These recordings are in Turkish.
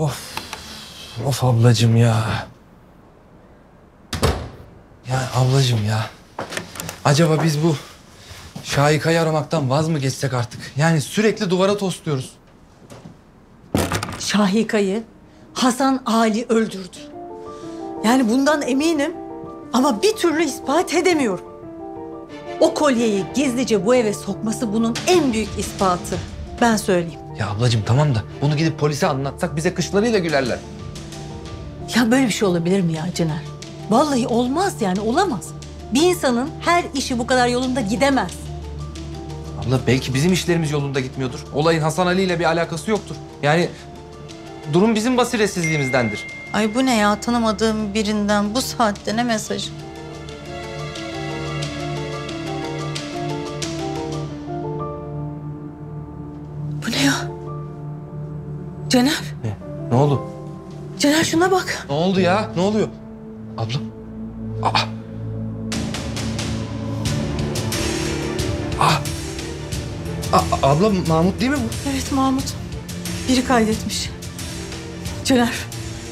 Of, of ablacığım ya. Yani ablacığım ya. Acaba biz bu Şahika'yı aramaktan vaz mı geçsek artık? Yani sürekli duvara tosluyoruz. Şahika'yı Hasan Ali öldürdü. Yani bundan eminim ama bir türlü ispat edemiyorum. O kolyeyi gizlice bu eve sokması bunun en büyük ispatı. Ben söyleyeyim. Ya ablacığım tamam da bunu gidip polise anlatsak bize kışlarıyla gülerler. Ya böyle bir şey olabilir mi ya Cihner? Vallahi olmaz yani, olamaz. Bir insanın her işi bu kadar yolunda gidemez. Abla belki bizim işlerimiz yolunda gitmiyordur. Olayın Hasan Ali ile bir alakası yoktur. Yani durum bizim basiretsizliğimizdendir. Ay bu ne ya, tanımadığım birinden bu saatte ne mesajı? Bu ne ya? Cihner. Ne oldu? Cihner şuna bak. Ne oldu ya? Ne oluyor? Abla. Aa. Ah. Abla Mahmut değil mi bu? Evet Mahmut. Biri kaydetmiş. Cihner,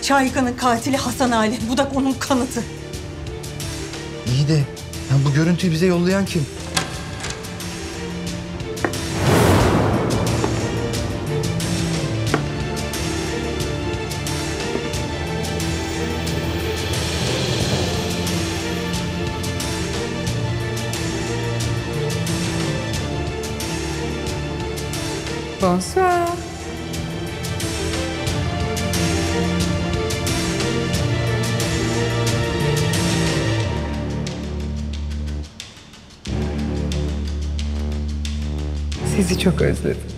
Şahika'nın katili Hasan Ali. Bu da onun kanıtı. İyi de yani bu görüntüyü bize yollayan kim? Bonsoir. Sizi çok özledim.